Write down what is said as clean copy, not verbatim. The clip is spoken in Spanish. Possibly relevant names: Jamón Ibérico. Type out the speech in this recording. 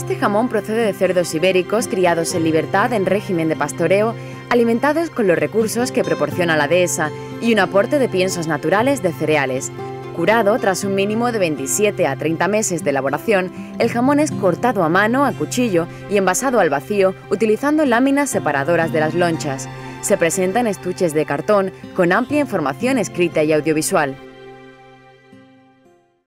Este jamón procede de cerdos ibéricos criados en libertad en régimen de pastoreo, alimentados con los recursos que proporciona la dehesa y un aporte de piensos naturales de cereales. Curado tras un mínimo de 27 a 30 meses de elaboración, el jamón es cortado a mano, a cuchillo y envasado al vacío utilizando láminas separadoras de las lonchas. Se presenta en estuches de cartón con amplia información escrita y audiovisual.